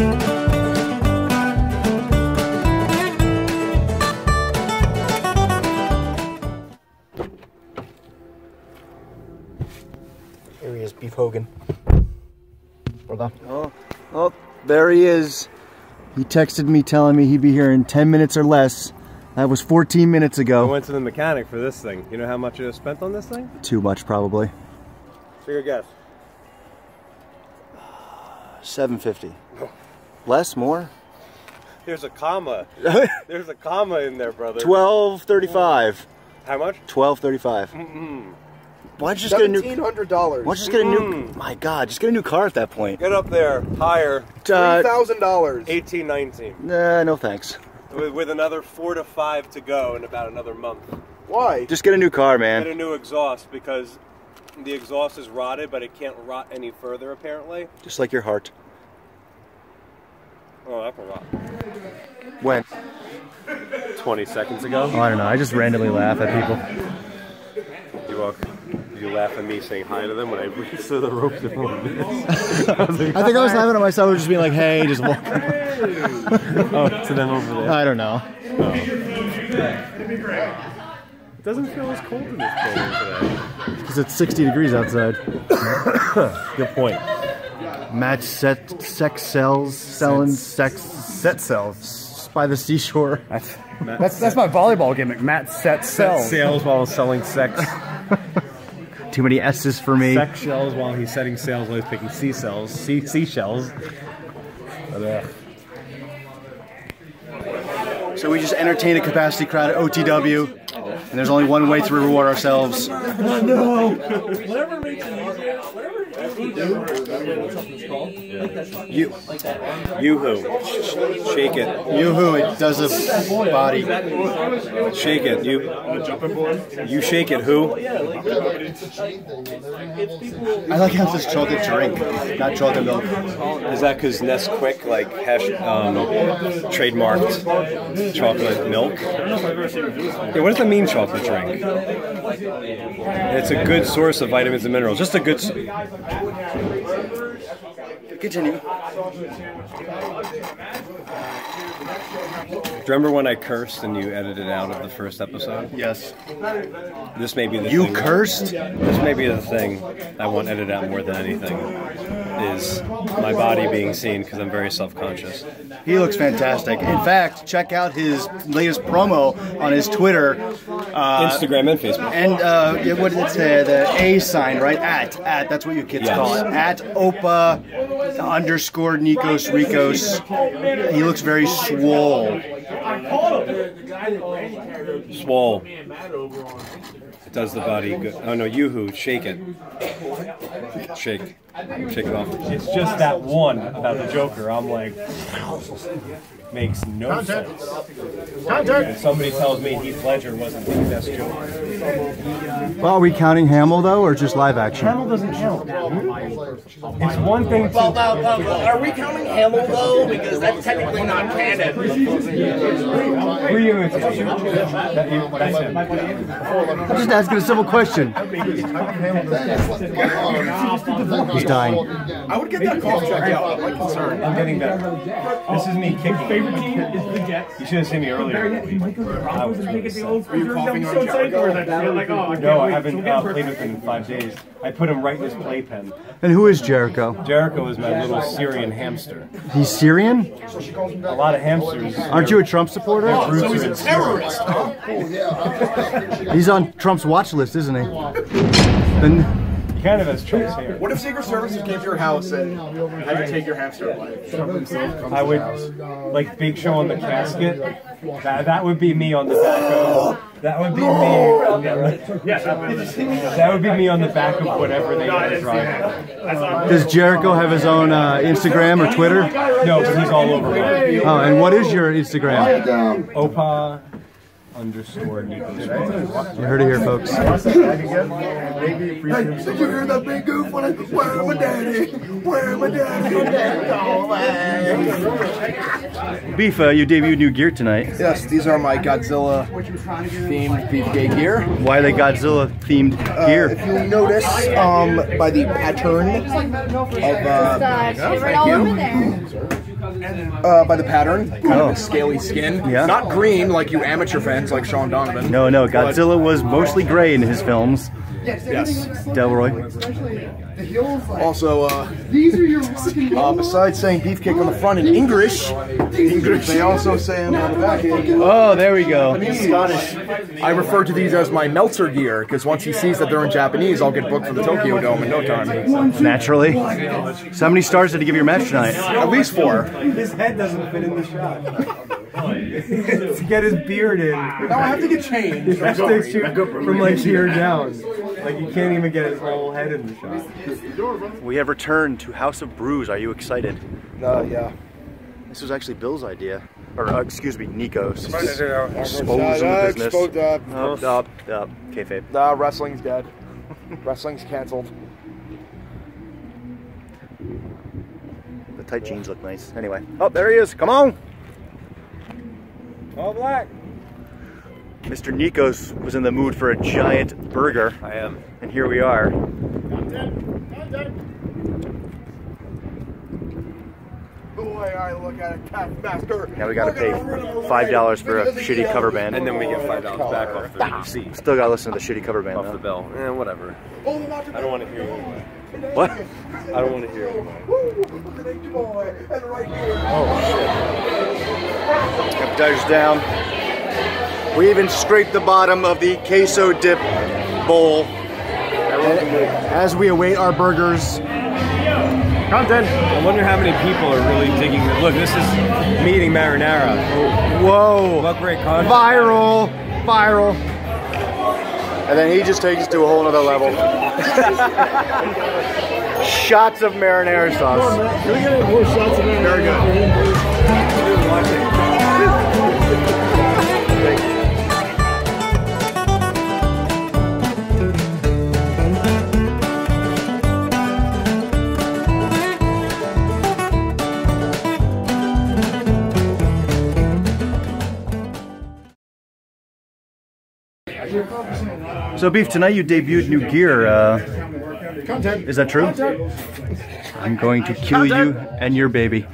Here he is, Beef Hogan. Oh, there he is. He texted me telling me he'd be here in 10 minutes or less. That was 14 minutes ago. I went to the mechanic for this thing. You know how much I spent on this thing? Too much, probably. Take a guess. $750. Less? More? There's a comma. There's a comma in there, brother. $1,235. How much? $1,235. Mm-mm. Why don't you just get a new? $1,700. Why don't you just get a new? My God, just get a new car at that point. Get up there, higher. $3,000. 18, 19. Nah, no thanks. With another 4 to 5 to go in about another month. Why? Just get a new car, man. Get a new exhaust because the exhaust is rotted, but it can't rot any further apparently. Just like your heart. Oh, that can rot. When? 20 seconds ago. Oh, I don't know. I just randomly laugh at people. You're welcome. You laugh at me saying hi to them when I reached to the ropes and all this. I think I was laughing at myself, just being like, "Hey, just walk." Oh, to them over there. I don't know. Oh. It doesn't feel as cold in this cold today. Because it's 60 degrees outside. Good point. Match set sex sells, selling sex set sells by the seashore. That's my volleyball gimmick. Matt set sells. Set sales while selling sex. Too many S's for me. Sex shells while he's setting sails while he's picking seashells. Seashells. So we just entertain a capacity crowd at OTW, and there's only one way to reward ourselves. Oh, no! Whatever makes it easier, whatever you do. You-hoo. Shake it. You-hoo, it does a body. Shake it. You shake it, who? I like how it's just chocolate drink, not chocolate milk. Is that because Nesquik, like, hash, trademarked chocolate milk? Yeah, what does that mean, chocolate drink? It's a good source of vitamins and minerals. Just a good... Continue. Do you remember when I cursed and you edited out of the first episode? Yes. This may be the thing. You cursed? This may be the thing I want edited out more than anything, is my body being seen because I'm very self-conscious. He looks fantastic. In fact, check out his latest promo on his Twitter. Instagram and Facebook. And what did it say? The A sign, right? At, that's what you kids call it. At Opa. Underscore Nikos Rikos. He looks very swole. Swole. It does the body good. Oh no, yoo-hoo, shake it. Shake. Shake it off. It's just that one about the Joker. I'm like, makes no sense. And somebody tells me Heath Ledger wasn't the best Joker. Well, are we counting Hamill though, or just live action? Hamill doesn't count. It's one thing to... Well, are we counting Hamill though? Because that's technically not canon. Who are you? I'm just asking a simple question. He's dying. I would get that call checked out. I'm getting better. This is me kicking. Favorite team is the Jets. You should have seen me earlier. I was No, I haven't played with him in 5 days. I put him right in his playpen. And who is Jericho? Jericho is my little Syrian hamster. He's Syrian? A lot of hamsters. Aren't you a Trump supporter? Oh, so he's a terrorist. He's on Trump's watch list, isn't he? And kind of as Trump's hair. What if Secret Service came to your house and had to take your hamster away? I would, like Big Show on the casket. That would be me on the back of. That would be me. Yeah, that would be me on the back of whatever they were driving. Does Jericho have his own Instagram or Twitter? No, because he's all over mine. Oh, and what is your Instagram? Opa. Underscore Nikos. You heard it here, folks. Hey, did you hear that big goof when I, where my daddy? Where my daddy? Beefa, you debuted new gear tonight. Yes, these are my Godzilla-themed Beefcake gear. Why are they Godzilla-themed gear? If you notice, by the pattern of, thank you. By the pattern, kind of a scaly skin. Yeah. Not green like you amateur fans like Sean Donovan. No, no, Godzilla was mostly gray in his films. Yes. Delroy. Also, besides saying beefcake on the front in English, they also say on the back. Oh, there we go. Scottish. I refer to these as my Meltzer gear, because once he sees that they're in Japanese, I'll get booked for the Tokyo Dome in no time. Naturally. So how many stars did he give your match tonight? At least 4. His head doesn't fit in the shot. To get his beard in. No, I have to get changed. From like here down. Like you can't even get his whole head in the shot. We have returned to House of Brews. Are you excited? Yeah. This was actually Bill's idea. Or excuse me, Nikos. Exposed the business. Kayfabe. Nah, wrestling's dead. Wrestling's canceled. The tight jeans look nice. Anyway. Oh, there he is. Come on. All black. Mr. Nikos was in the mood for a giant burger. I am. And here we are. The way I look at it, Cat Master. Now we gotta pay $5 for a shitty cover band. And then we get $5 back off the receipt. Still gotta listen to the shitty cover band off the bell. Eh, whatever. I don't want to hear it. What? I don't want to hear it. Oh, shit. Appetizers down. We even scraped the bottom of the queso dip bowl. As we await our burgers. Content. I wonder how many people are really digging this. Look, this is meat and marinara. Whoa. What great content. Viral. And then he just takes us to a whole nother level. Shots of marinara sauce. Can we get more shots of marinara? Very good. So Beef, tonight you debuted new gear. Content. Is that true? Content. I'm going to kill you and your baby.